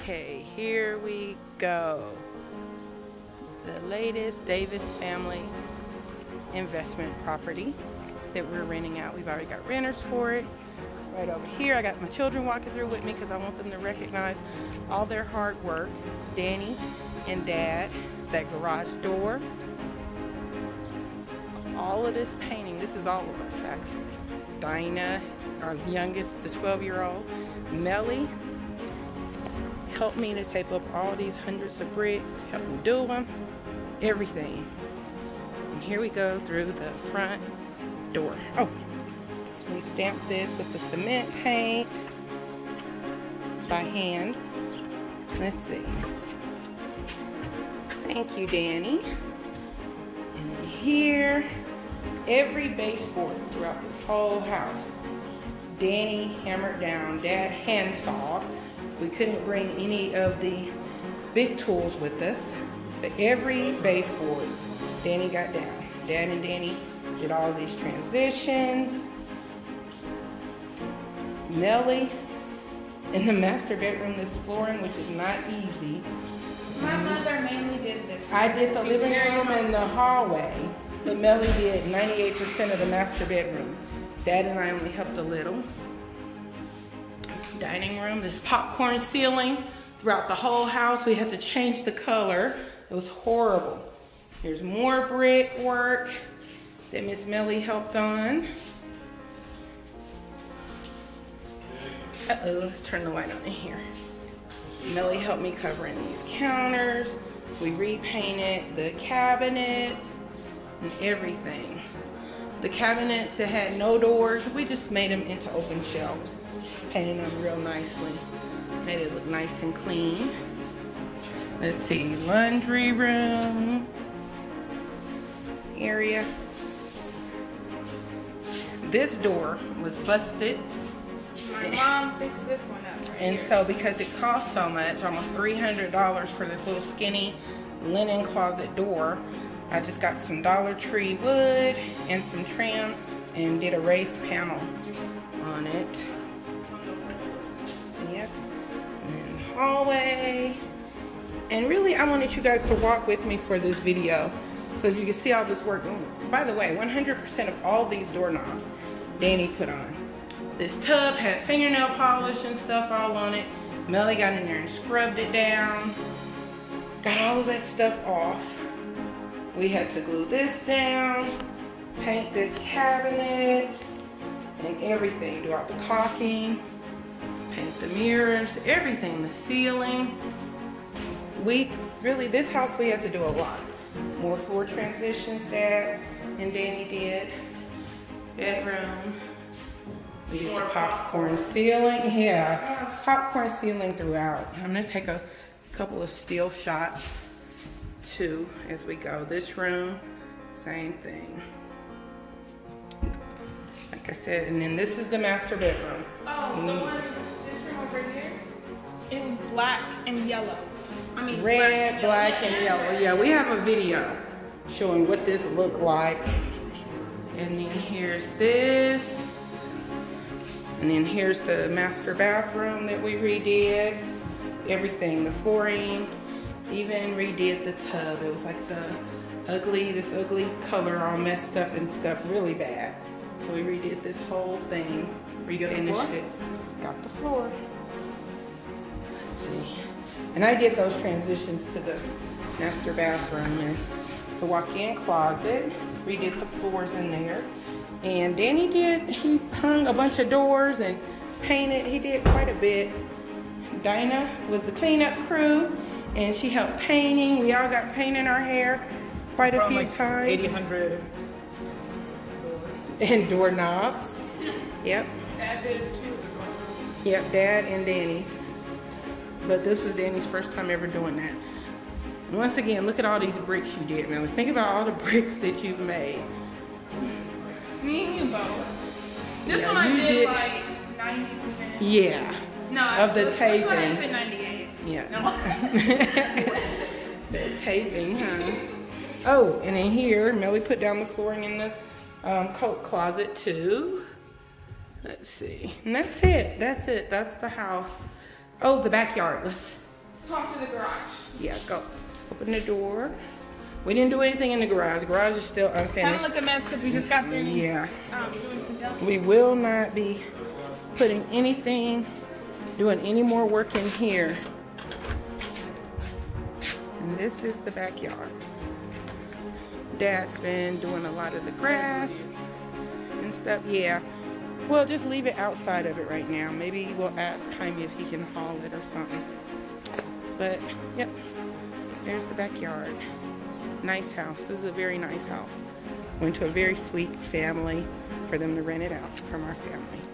Okay, here we go. The latest Davis family investment property that we're renting out. We've already got renters for it. Right over here, I got my children walking through with me because I want them to recognize all their hard work. Danny and Dad, that garage door. All of this painting, this is all of us actually. Dinah, our youngest, the 12-year-old. Melly helped me to tape up all these hundreds of bricks, helped me do them, everything. And here we go through the front door. Oh, so we stamped this with the cement paint by hand. Let's see. Thank you, Danny. And then here, every baseboard throughout this whole house, Danny hammered down, Dad handsawed. We couldn't bring any of the big tools with us, but every baseboard, Danny got down. Dad and Danny did all these transitions. Nellie, in the master bedroom, this flooring, which is not easy. My mother mainly did this. I did the living room and the hallway, but Melly did 98% of the master bedroom. Dad and I only helped a little. Dining room, this popcorn ceiling throughout the whole house. We had to change the color. It was horrible. Here's more brick work that Miss Melly helped on. Uh-oh, let's turn the light on in here. Melly helped me covering these counters. We repainted the cabinets and everything. The cabinets that had no doors, we just made them into open shelves. Painted them real nicely. Made it look nice and clean. Let's see, laundry room area. This door was busted. My mom fixed this one up right and here. So because it cost so much, almost $300 for this little skinny linen closet door, I just got some Dollar Tree wood and some trim and did a raised panel on it. Yep. And then the hallway. And really, I wanted you guys to walk with me for this video so you can see all this work. By the way, 100% of all these doorknobs Danny put on. This tub had fingernail polish and stuff all on it. Melly got in there and scrubbed it down. Got all of that stuff off. We had to glue this down, paint this cabinet, and everything. Do all the caulking, paint the mirrors, everything, the ceiling. We really, this house, we had to do a lot. More floor transitions Dad and Danny did. Bedroom. We did the popcorn ceiling. Yeah, popcorn ceiling throughout. I'm gonna take a couple of still shots too as we go. This room, same thing. Like I said, and then this is the master bedroom. Oh, the one, this room over here, it was black and yellow. I mean, red, black, and yellow. Yeah, we have a video showing what this looked like. And then here's this. And then here's the master bathroom that we redid. Everything, the flooring. Even redid the tub. It was like this ugly color all messed up and stuff, really bad. So we redid this whole thing. Finished it. Got the floor. Let's see. And I did those transitions to the master bathroom and the walk-in closet. Redid the floors in there. And Danny did, he hung a bunch of doors and painted. He did quite a bit. Dinah was the cleanup crew. And she helped painting. We all got paint in our hair quite a few times. 800. And doorknobs. Yep. Dad did too. Yep, Dad and Danny. But this was Danny's first time ever doing that. Once again, look at all these bricks you did, man. Think about all the bricks that you've made. Me and you both. This one I did like 90%. Yeah. No, of the taping. I said 98. Yeah. No. That taping, huh? Oh, and in here, Melly put down the flooring in the coat closet too. Let's see. And that's it. That's the house. Oh, the backyard. Let's Talk in the garage. Yeah, go. Open the door. We didn't do anything in the garage. The garage is still unfinished. Kind of look a mess because we just got through. Yeah. Doing some help. We will not be putting anything, doing any more work in here. And this is the backyard. Dad's been doing a lot of the grass and stuff. Yeah. We'll just leave it outside of it right now. Maybe we'll ask Jaime if he can haul it or something. But, yep. There's the backyard. Nice house. This is a very nice house. Went to a very sweet family for them to rent it out from our family.